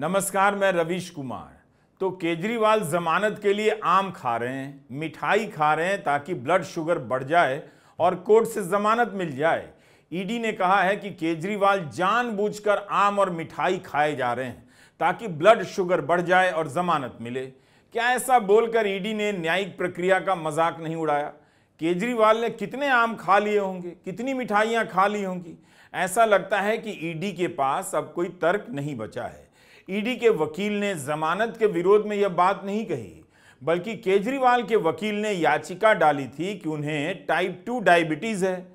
नमस्कार, मैं रविश कुमार। तो केजरीवाल जमानत के लिए आम खा रहे हैं, मिठाई खा रहे हैं ताकि ब्लड शुगर बढ़ जाए और कोर्ट से जमानत मिल जाए। ईडी ने कहा है कि केजरीवाल जानबूझकर आम और मिठाई खाए जा रहे हैं ताकि ब्लड शुगर बढ़ जाए और जमानत मिले। क्या ऐसा बोलकर ईडी ने न्यायिक प्रक्रिया का मजाक नहीं उड़ाया? केजरीवाल ने कितने आम खा लिए होंगे, कितनी मिठाइयाँ खा ली होंगी। ऐसा लगता है कि ईडी के पास अब कोई तर्क नहीं बचा है। ईडी के वकील ने जमानत के विरोध में यह बात नहीं कही, बल्कि केजरीवाल के वकील ने याचिका डाली थी कि उन्हें टाइप 2 डायबिटीज़ है,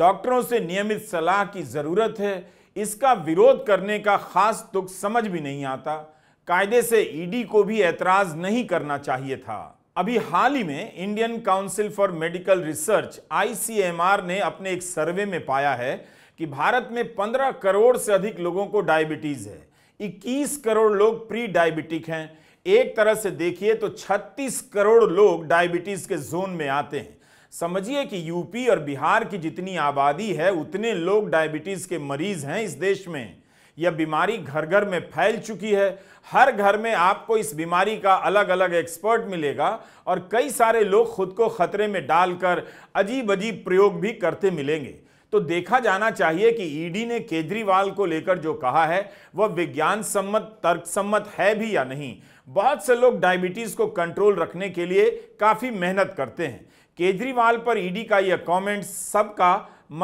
डॉक्टरों से नियमित सलाह की ज़रूरत है। इसका विरोध करने का खास तुक समझ भी नहीं आता। कायदे से ईडी को भी ऐतराज़ नहीं करना चाहिए था। अभी हाल ही में Indian council for medical research ICMR ने अपने एक सर्वे में पाया है कि भारत में 15 करोड़ से अधिक लोगों को डायबिटीज़ है, 21 करोड़ लोग प्री डायबिटिक हैं। एक तरह से देखिए तो 36 करोड़ लोग डायबिटीज़ के जोन में आते हैं। समझिए कि यूपी और बिहार की जितनी आबादी है उतने लोग डायबिटीज़ के मरीज़ हैं इस देश में। यह बीमारी घर घर में फैल चुकी है। हर घर में आपको इस बीमारी का अलग अलग एक्सपर्ट मिलेगा और कई सारे लोग खुद को खतरे में डालकर अजीब अजीब प्रयोग भी करते मिलेंगे। तो देखा जाना चाहिए कि ईडी ने केजरीवाल को लेकर जो कहा है वह विज्ञान सम्मत, तर्क सम्मत है भी या नहीं। बहुत से लोग डायबिटीज़ को कंट्रोल रखने के लिए काफ़ी मेहनत करते हैं। केजरीवाल पर ईडी का यह कमेंट सबका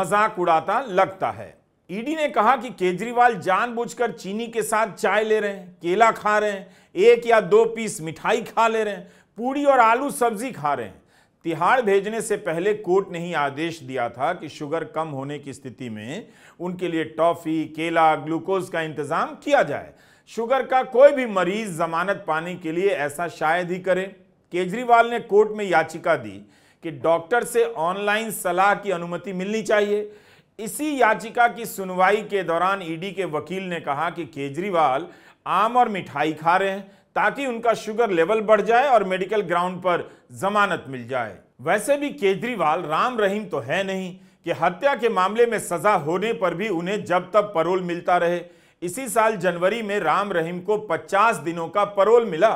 मजाक उड़ाता लगता है। ईडी ने कहा कि केजरीवाल जानबूझकर चीनी के साथ चाय ले रहे हैं, केला खा रहे हैं, 1 या 2 पीस मिठाई खा ले रहे हैं, पूड़ी और आलू सब्जी खा रहे हैं। तिहाड़ भेजने से पहले कोर्ट ने ही आदेश दिया था कि शुगर कम होने की स्थिति में उनके लिए टॉफ़ी, केला, ग्लूकोज का इंतज़ाम किया जाए। शुगर का कोई भी मरीज जमानत पाने के लिए ऐसा शायद ही करे। केजरीवाल ने कोर्ट में याचिका दी कि डॉक्टर से ऑनलाइन सलाह की अनुमति मिलनी चाहिए। इसी याचिका की सुनवाई के दौरान ईडी के वकील ने कहा कि केजरीवाल आम और मिठाई खा रहे हैं ताकि उनका शुगर लेवल बढ़ जाए और मेडिकल ग्राउंड पर जमानत मिल जाए। वैसे भी केजरीवाल राम रहीम तो है नहीं कि हत्या के मामले में सजा होने पर भी उन्हें जब तक पैरोल मिलता रहे। इसी साल जनवरी में राम रहीम को 50 दिनों का पैरोल मिला,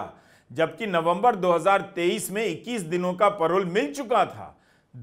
जबकि नवंबर 2023 में 21 दिनों का पैरोल मिल चुका था।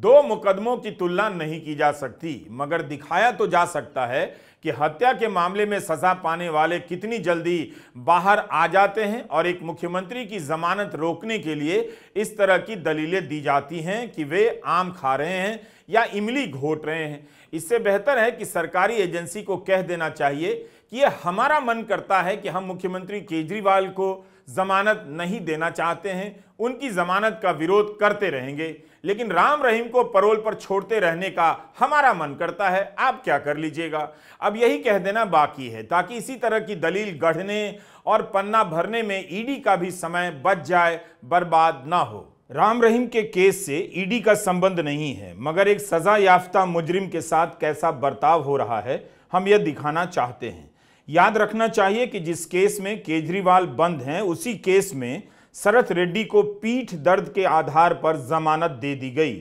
2 मुकदमों की तुलना नहीं की जा सकती, मगर दिखाया तो जा सकता है कि हत्या के मामले में सजा पाने वाले कितनी जल्दी बाहर आ जाते हैं और एक मुख्यमंत्री की जमानत रोकने के लिए इस तरह की दलीलें दी जाती हैं कि वे आम खा रहे हैं या इमली घोट रहे हैं। इससे बेहतर है कि सरकारी एजेंसी को कह देना चाहिए कि यह हमारा मन करता है कि हम मुख्यमंत्री केजरीवाल को जमानत नहीं देना चाहते हैं, उनकी जमानत का विरोध करते रहेंगे, लेकिन राम रहीम को पैरोल पर छोड़ते रहने का हमारा मन करता है, आप क्या कर लीजिएगा। अब यही कह देना बाकी है ताकि इसी तरह की दलील गढ़ने और पन्ना भरने में ईडी का भी समय बच जाए, बर्बाद ना हो। राम रहीम के केस से ईडी का संबंध नहीं है, मगर एक सजा याफ्ता मुजरिम के साथ कैसा बर्ताव हो रहा है हम यह दिखाना चाहते हैं। याद रखना चाहिए कि जिस केस में केजरीवाल बंद हैं उसी केस में शरद रेड्डी को पीठ दर्द के आधार पर जमानत दे दी गई।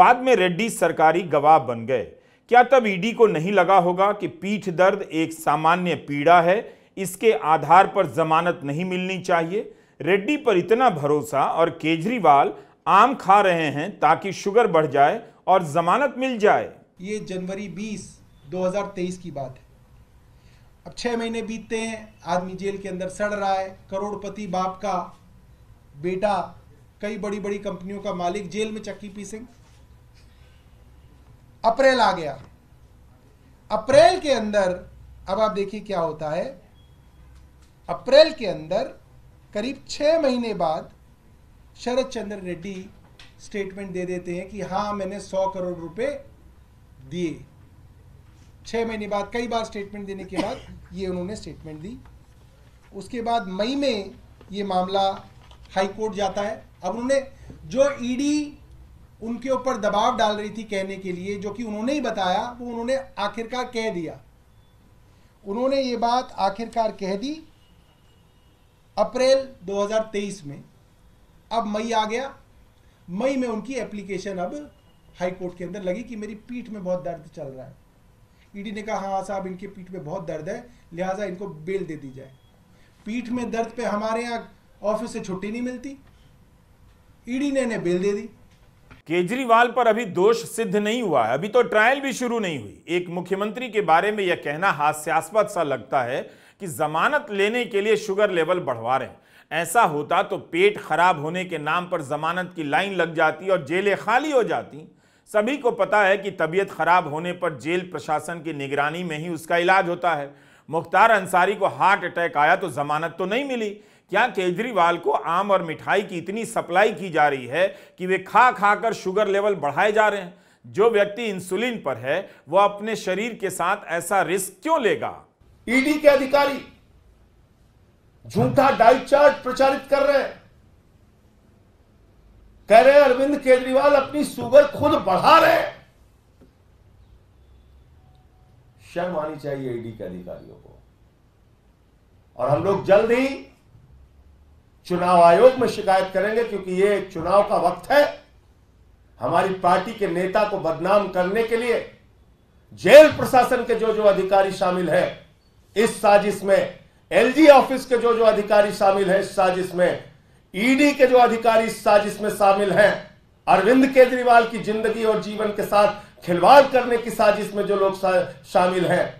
बाद में रेड्डी सरकारी गवाह बन गए। क्या तब ईडी को नहीं लगा होगा कि पीठ दर्द एक सामान्य पीड़ा है, इसके आधार पर जमानत नहीं मिलनी चाहिए? रेड्डी पर इतना भरोसा और केजरीवाल आम खा रहे हैं ताकि शुगर बढ़ जाए और जमानत मिल जाए। ये जनवरी 20, 2023 की बात है। अब 6 महीने बीतते हैं, आदमी जेल के अंदर सड़ रहा है। करोड़पति बाप का बेटा, कई बड़ी बड़ी कंपनियों का मालिक जेल में चक्की पीसेंगे। अप्रैल आ गया। अप्रैल के अंदर अब आप देखिए क्या होता है। अप्रैल के अंदर करीब 6 महीने बाद शरद चंद्र रेड्डी स्टेटमेंट दे देते हैं कि हाँ, मैंने 100 करोड़ रुपए दिए। 6 महीने बाद, कई बार स्टेटमेंट देने के बाद ये उन्होंने स्टेटमेंट दी। उसके बाद मई में ये मामला हाई कोर्ट जाता है। अब उन्होंने जो ईडी उनके ऊपर दबाव डाल रही थी कहने के लिए, जो कि उन्होंने ही बताया, वो उन्होंने आखिरकार कह दिया। उन्होंने ये बात आखिरकार कह दी अप्रैल 2023 में। अब मई आ गया। मई में उनकी एप्लीकेशन अब हाई कोर्ट के अंदर लगी कि मेरी पीठ में बहुत दर्द चल रहा है। ईडी ने कहा हाँ साहब, इनके पीठ में बहुत दर्द है, लिहाजा इनको बेल दे दी जाए। पीठ में दर्द पे हमारे यहाँ ऑफिस से छुट्टी नहीं मिलती। ईडी ने इन्हें बेल दे दी। केजरीवाल पर अभी दोष सिद्ध नहीं हुआ है, अभी तो ट्रायल भी शुरू नहीं हुई। एक मुख्यमंत्री के बारे में यह कहना हास्यास्पद सा लगता है कि जमानत लेने के लिए शुगर लेवल बढ़वा रहे हैं। ऐसा होता तो पेट खराब होने के नाम पर जमानत की लाइन लग जाती और जेलें खाली हो जाती। सभी को पता है कि तबीयत खराब होने पर जेल प्रशासन की निगरानी में ही उसका इलाज होता है। मुख्तार अंसारी को हार्ट अटैक आया तो जमानत तो नहीं मिली। क्या केजरीवाल को आम और मिठाई की इतनी सप्लाई की जा रही है कि वे खा खा कर शुगर लेवल बढ़ाए जा रहे हैं? जो व्यक्ति इंसुलिन पर है वह अपने शरीर के साथ ऐसा रिस्क क्यों लेगा? ईडी के अधिकारी झूठा डाइट चार्ट प्रचारित कर रहे हैं, कह रहे अरविंद केजरीवाल अपनी शुगर खुद बढ़ा रहे। शर्म आनी चाहिए ईडी के अधिकारियों को। और हम लोग जल्द ही चुनाव आयोग में शिकायत करेंगे, क्योंकि ये चुनाव का वक्त है। हमारी पार्टी के नेता को बदनाम करने के लिए जेल प्रशासन के जो जो अधिकारी शामिल है इस साजिश में, एलजी ऑफिस के जो जो अधिकारी शामिल है इस साजिश में, ईडी के जो अधिकारी इस साजिश में शामिल हैं, अरविंद केजरीवाल की जिंदगी और जीवन के साथ खिलवाड़ करने की साजिश में जो लोग शामिल हैं,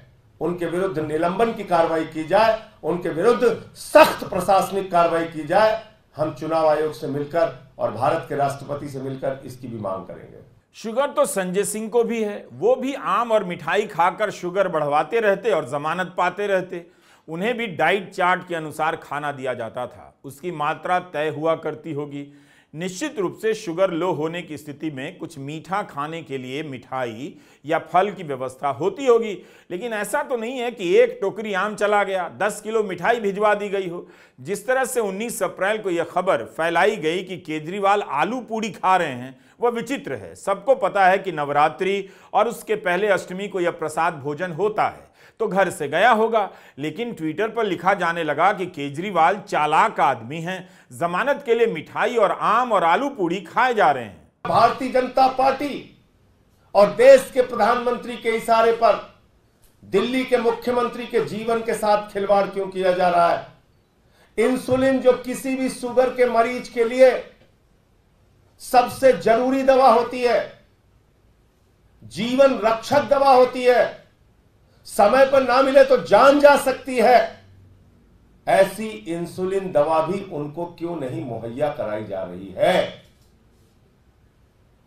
उनके विरुद्ध निलंबन की कार्रवाई की जाए, उनके विरुद्ध सख्त प्रशासनिक कार्रवाई की जाए। हम चुनाव आयोग से मिलकर और भारत के राष्ट्रपति से मिलकर इसकी भी मांग करेंगे। शुगर तो संजय सिंह को भी है, वो भी आम और मिठाई खाकर शुगर बढ़वाते रहते और जमानत पाते रहते। उन्हें भी डाइट चार्ट के अनुसार खाना दिया जाता था, उसकी मात्रा तय हुआ करती होगी। निश्चित रूप से शुगर लो होने की स्थिति में कुछ मीठा खाने के लिए मिठाई या फल की व्यवस्था होती होगी, लेकिन ऐसा तो नहीं है कि एक टोकरी आम चला गया, 10 किलो मिठाई भिजवा दी गई हो। जिस तरह से 19 अप्रैल को यह खबर फैलाई गई कि केजरीवाल आलू पूरी खा रहे हैं, वह विचित्र है। सबको पता है कि नवरात्रि और उसके पहले अष्टमी को यह प्रसाद भोजन होता है, तो घर से गया होगा। लेकिन ट्विटर पर लिखा जाने लगा कि केजरीवाल चालाक आदमी हैं, जमानत के लिए मिठाई और आम और आलू पूरी खाए जा रहे हैं। भारतीय जनता पार्टी और देश के प्रधानमंत्री के इशारे पर दिल्ली के मुख्यमंत्री के जीवन के साथ खिलवाड़ क्यों किया जा रहा है? इंसुलिन, जो किसी भी शुगर के मरीज के लिए सबसे जरूरी दवा होती है, जीवन रक्षक दवा होती है, समय पर ना मिले तो जान जा सकती है, ऐसी इंसुलिन दवा भी उनको क्यों नहीं मुहैया कराई जा रही है?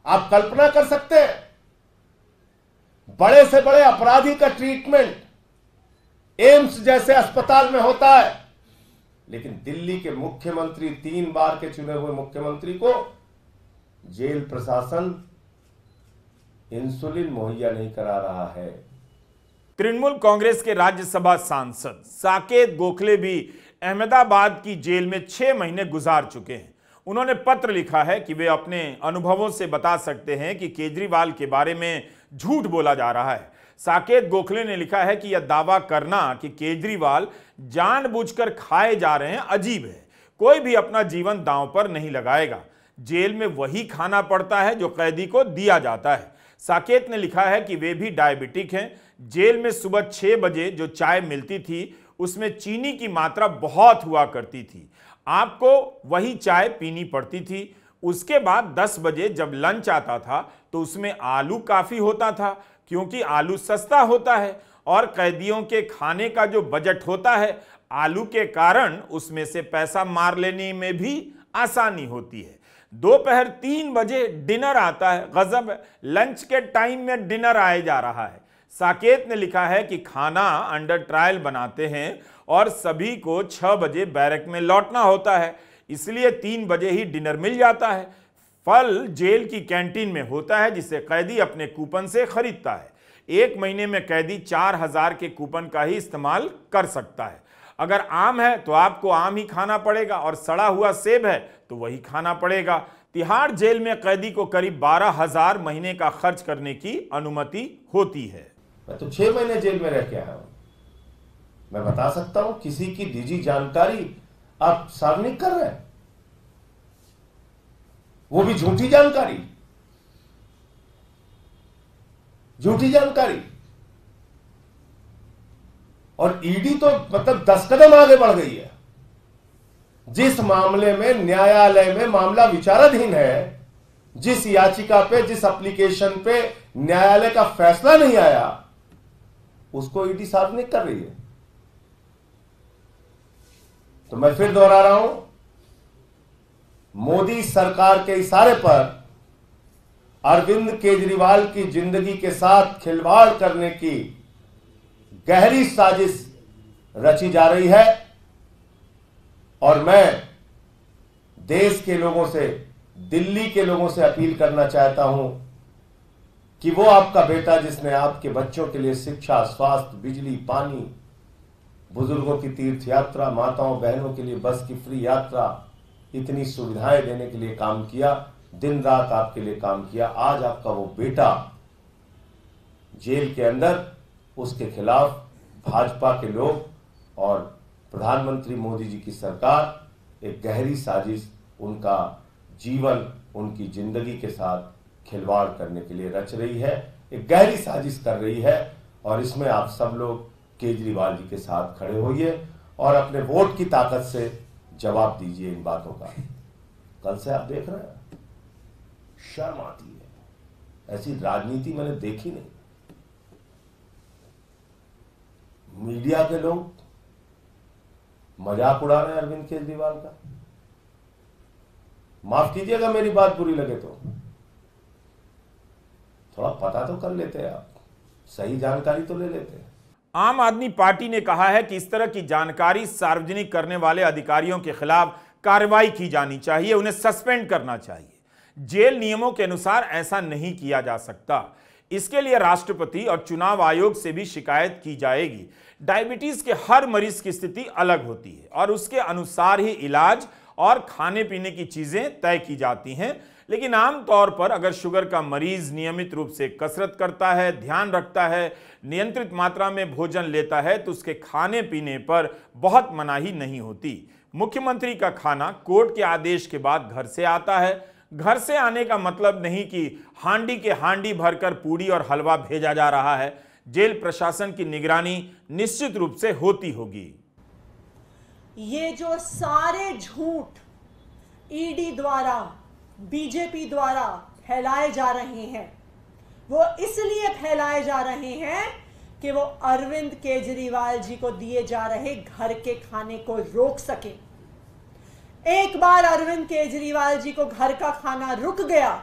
आप कल्पना कर सकते हैं, बड़े से बड़े अपराधी का ट्रीटमेंट एम्स जैसे अस्पताल में होता है, लेकिन दिल्ली के मुख्यमंत्री, 3 बार के चुने हुए मुख्यमंत्री को जेल प्रशासन इंसुलिन मुहैया नहीं करा रहा है। तृणमूल कांग्रेस के राज्यसभा सांसद साकेत गोखले भी अहमदाबाद की जेल में 6 महीने गुजार चुके हैं। उन्होंने पत्र लिखा है कि वे अपने अनुभवों से बता सकते हैं कि केजरीवाल के बारे में झूठ बोला जा रहा है। साकेत गोखले ने लिखा है कि यह दावा करना कि केजरीवाल जानबूझकर खाए जा रहे हैं अजीब है। कोई भी अपना जीवन दांव पर नहीं लगाएगा। जेल में वही खाना पड़ता है जो कैदी को दिया जाता है। साकेत ने लिखा है कि वे भी डायबिटिक हैं। जेल में सुबह 6 बजे जो चाय मिलती थी उसमें चीनी की मात्रा बहुत हुआ करती थी, आपको वही चाय पीनी पड़ती थी। उसके बाद 10 बजे जब लंच आता था तो उसमें आलू काफ़ी होता था, क्योंकि आलू सस्ता होता है और कैदियों के खाने का जो बजट होता है आलू के कारण उसमें से पैसा मार लेने में भी आसानी होती है। दोपहर 3 बजे डिनर आता है, गजब है, लंच के टाइम में डिनर आए जा रहा है। साकेत ने लिखा है कि खाना अंडर ट्रायल बनाते हैं और सभी को 6 बजे बैरक में लौटना होता है, इसलिए 3 बजे ही डिनर मिल जाता है। फल जेल की कैंटीन में होता है जिसे कैदी अपने कूपन से खरीदता है। 1 महीने में कैदी 4000 के कूपन का ही इस्तेमाल कर सकता है। अगर आम है तो आपको आम ही खाना पड़ेगा और सड़ा हुआ सेब है तो वही खाना पड़ेगा। तिहाड़ जेल में कैदी को करीब 12,000 महीने का खर्च करने की अनुमति होती है। मैं तो 6 महीने जेल में रह के आया हूं, मैं बता सकता हूं। किसी की निजी जानकारी आप सार्वजनिक कर रहे हैं, वो भी झूठी जानकारी। झूठी जानकारी। और ईडी तो मतलब 10 कदम आगे बढ़ गई है। जिस मामले में न्यायालय में मामला विचाराधीन है, जिस याचिका पे, जिस एप्लीकेशन पे न्यायालय का फैसला नहीं आया, उसको ईडी सार्वजनिक कर रही है। तो मैं फिर दोहरा रहा हूं, मोदी सरकार के इशारे पर अरविंद केजरीवाल की जिंदगी के साथ खिलवाड़ करने की गहरी साजिश रची जा रही है। और मैं देश के लोगों से, दिल्ली के लोगों से अपील करना चाहता हूं कि वो आपका बेटा जिसने आपके बच्चों के लिए शिक्षा, स्वास्थ्य, बिजली, पानी, बुजुर्गों की तीर्थ यात्रा, माताओं बहनों के लिए बस की फ्री यात्रा, इतनी सुविधाएं देने के लिए काम किया, दिन रात आपके लिए काम किया, आज आपका वो बेटा जेल के अंदर, उसके खिलाफ भाजपा के लोग और प्रधानमंत्री मोदी जी की सरकार एक गहरी साजिश उनका जीवन, उनकी जिंदगी के साथ खिलवाड़ करने के लिए रच रही है, एक गहरी साजिश कर रही है। और इसमें आप सब लोग केजरीवाल जी के साथ खड़े होइए और अपने वोट की ताकत से जवाब दीजिए इन बातों का। कल से आप देख रहे हैं, शर्म आती है, ऐसी राजनीति मैंने देखी नहीं। मीडिया के लोग मजाक उड़ा रहे हैं अरविंद केजरीवाल का। माफ कीजिएगा मेरी बात बुरी लगे तो, थोड़ा पता तो कर लेते हैं आप, सही जानकारी तो ले लेते हैं। आम आदमी पार्टी ने कहा है कि इस तरह की जानकारी सार्वजनिक करने वाले अधिकारियों के खिलाफ कार्रवाई की जानी चाहिए, उन्हें सस्पेंड करना चाहिए। जेल नियमों के अनुसार ऐसा नहीं किया जा सकता। इसके लिए राष्ट्रपति और चुनाव आयोग से भी शिकायत की जाएगी। डायबिटीज के हर मरीज की स्थिति अलग होती है और उसके अनुसार ही इलाज और खाने पीने की चीजें तय की जाती हैं। लेकिन आमतौर पर अगर शुगर का मरीज नियमित रूप से कसरत करता है, ध्यान रखता है, नियंत्रित मात्रा में भोजन लेता है तो उसके खाने पीने पर बहुत मनाही नहीं होती। मुख्यमंत्री का खाना कोर्ट के आदेश के बाद घर से आता है। घर से आने का मतलब नहीं कि हांडी के हांडी भरकर पूड़ी और हलवा भेजा जा रहा है। जेल प्रशासन की निगरानी निश्चित रूप से होती होगी। ये जो सारे झूठ ईडी द्वारा, बीजेपी द्वारा फैलाए जा रहे हैं, वो इसलिए फैलाए जा रहे हैं कि वो अरविंद केजरीवाल जी को दिए जा रहे घर के खाने को रोक सके। एक बार अरविंद केजरीवाल जी को घर का खाना रुक गया,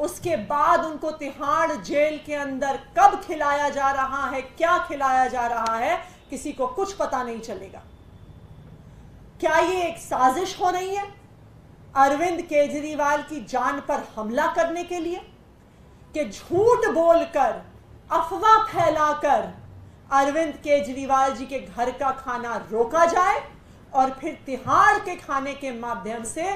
उसके बाद उनको तिहाड़ जेल के अंदर कब खिलाया जा रहा है, क्या खिलाया जा रहा है, किसी को कुछ पता नहीं चलेगा। क्या ये एक साजिश हो रही है अरविंद केजरीवाल की जान पर हमला करने के लिए, कि झूठ बोलकर, अफवाह फैलाकर अरविंद केजरीवाल जी के घर का खाना रोका जाए और फिर तिहाड़ के खाने के माध्यम से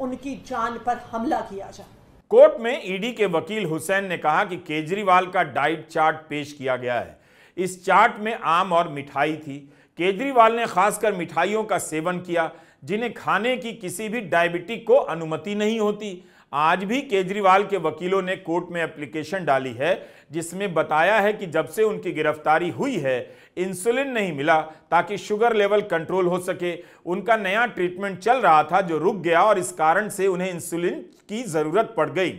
उनकी जान पर हमला किया जाए। कोर्ट में ईडी के वकील हुसैन ने कहा कि केजरीवाल का डाइट चार्ट पेश किया गया है। इस चार्ट में आम और मिठाई थी। केजरीवाल ने खासकर मिठाइयों का सेवन किया जिन्हें खाने की किसी भी डायबिटिक को अनुमति नहीं होती। आज भी केजरीवाल के वकीलों ने कोर्ट में एप्लीकेशन डाली है जिसमें बताया है कि जब से उनकी गिरफ्तारी हुई है इंसुलिन नहीं मिला ताकि शुगर लेवल कंट्रोल हो सके। उनका नया ट्रीटमेंट चल रहा था जो रुक गया और इस कारण से उन्हें इंसुलिन की ज़रूरत पड़ गई।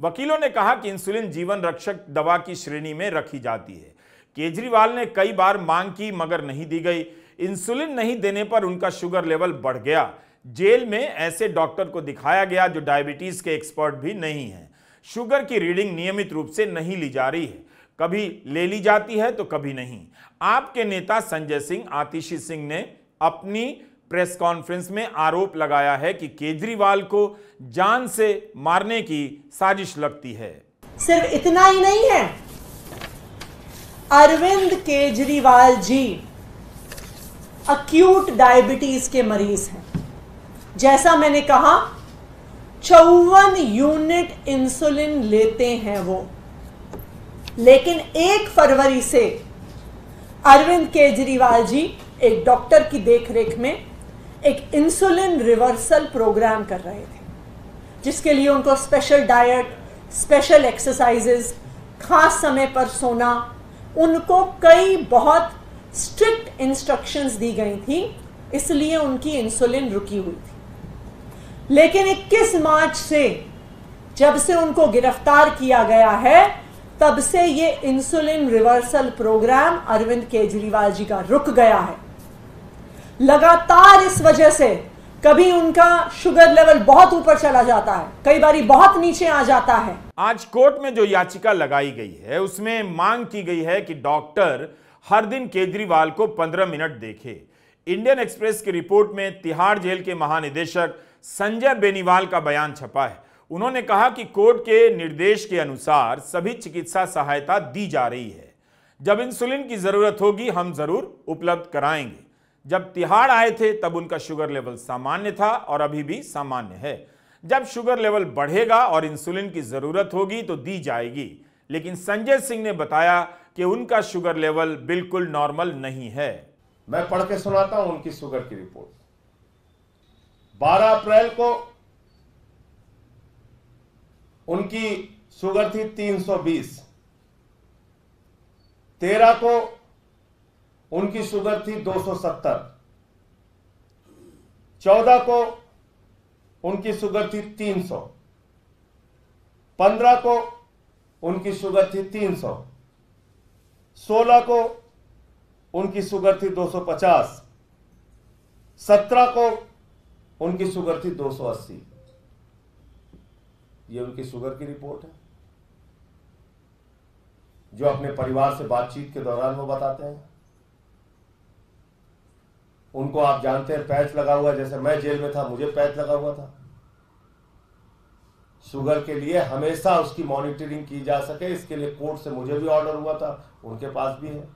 वकीलों ने कहा कि इंसुलिन जीवन रक्षक दवा की श्रेणी में रखी जाती है। केजरीवाल ने कई बार मांग की मगर नहीं दी गई। इंसुलिन नहीं देने पर उनका शुगर लेवल बढ़ गया। जेल में ऐसे डॉक्टर को दिखाया गया जो डायबिटीज के एक्सपर्ट भी नहीं हैं। शुगर की रीडिंग नियमित रूप से नहीं ली जा रही है, कभी ले ली जाती है तो कभी नहीं। आपके नेता संजय सिंह, आतिशी सिंह ने अपनी प्रेस कॉन्फ्रेंस में आरोप लगाया है कि केजरीवाल को जान से मारने की साजिश लगती है। सिर्फ इतना ही नहीं है, अरविंद केजरीवाल जी अक्यूट डायबिटीज के मरीज हैं। जैसा मैंने कहा 54 यूनिट इंसुलिन लेते हैं वो, लेकिन 1 फरवरी से अरविंद केजरीवाल जी एक डॉक्टर की देखरेख में एक इंसुलिन रिवर्सल प्रोग्राम कर रहे थे जिसके लिए उनको स्पेशल डाइट, स्पेशल एक्सरसाइजेज, खास समय पर सोना, उनको कई बहुत स्ट्रिक्ट इंस्ट्रक्शंस दी गई थी इसलिए उनकी इंसुलिन रुकी हुई थी। लेकिन 21 मार्च से जब से उनको गिरफ्तार किया गया है तब से ये insulin reversal programme Arvind Kejriwal ji का रुक गया है। लगातार इस वजह से कभी उनका शुगर लेवल बहुत ऊपर चला जाता है, कई बारी बहुत नीचे आ जाता है। आज कोर्ट में जो याचिका लगाई गई है उसमें मांग की गई है कि डॉक्टर हर दिन केजरीवाल को 15 मिनट देखे। इंडियन एक्सप्रेस की रिपोर्ट में तिहाड़ जेल के महानिदेशक संजय बेनीवाल का बयान छपा है। उन्होंने कहा कि कोर्ट के निर्देश के अनुसार सभी चिकित्सा सहायता दी जा रही है। जब इंसुलिन की जरूरत होगी हम जरूर उपलब्ध कराएंगे। जब तिहाड़ आए थे तब उनका शुगर लेवल सामान्य था और अभी भी सामान्य है। जब शुगर लेवल बढ़ेगा और इंसुलिन की जरूरत होगी तो दी जाएगी। लेकिन संजय सिंह ने बताया कि उनका शुगर लेवल बिल्कुल नॉर्मल नहीं है। मैं पढ़ के सुनाता हूं उनकी शुगर की रिपोर्ट। 12 अप्रैल को उनकी शुगर थी 320, 13 को उनकी शुगर थी 270, 14 को उनकी शुगर थी 300, 15 को उनकी शुगर थी 300, 16 को उनकी शुगर थी 250, 17 को उनकी शुगर थी 280। ये उनकी शुगर की रिपोर्ट है जो अपने परिवार से बातचीत के दौरान वो बताते हैं। उनको आप जानते हैं पैच लगा हुआ, जैसे मैं जेल में था मुझे पैच लगा हुआ था। शुगर के लिए हमेशा उसकी मॉनिटरिंग की जा सके इसके लिए कोर्ट से मुझे भी ऑर्डर हुआ था, उनके पास भी है।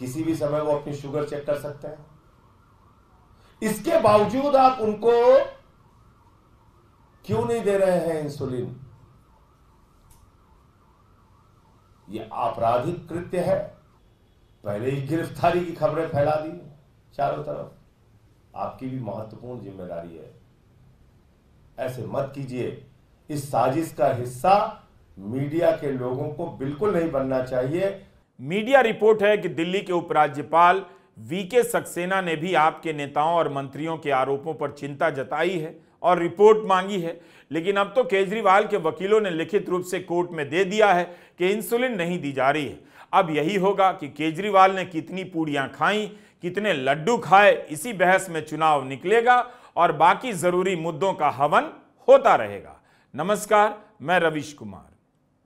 किसी भी समय वो अपनी शुगर चेक कर सकते हैं। इसके बावजूद आप उनको क्यों नहीं दे रहे हैं इंसुलिन? ये आपराधिक कृत्य है। पहले ही गिरफ्तारी की खबरें फैला दी चारों तरफ। आपकी भी महत्वपूर्ण जिम्मेदारी है, ऐसे मत कीजिए। इस साजिश का हिस्सा मीडिया के लोगों को बिल्कुल नहीं बनना चाहिए। मीडिया रिपोर्ट है कि दिल्ली के उपराज्यपाल वीके सक्सेना ने भी आपके नेताओं और मंत्रियों के आरोपों पर चिंता जताई है और रिपोर्ट मांगी है। लेकिन अब तो केजरीवाल के वकीलों ने लिखित रूप से कोर्ट में दे दिया है कि इंसुलिन नहीं दी जा रही है। अब यही होगा कि केजरीवाल ने कितनी पूड़ियां खाई, कितने लड्डू खाए, इसी बहस में चुनाव निकलेगा और बाकी जरूरी मुद्दों का हवन होता रहेगा। नमस्कार, मैं रविश कुमार।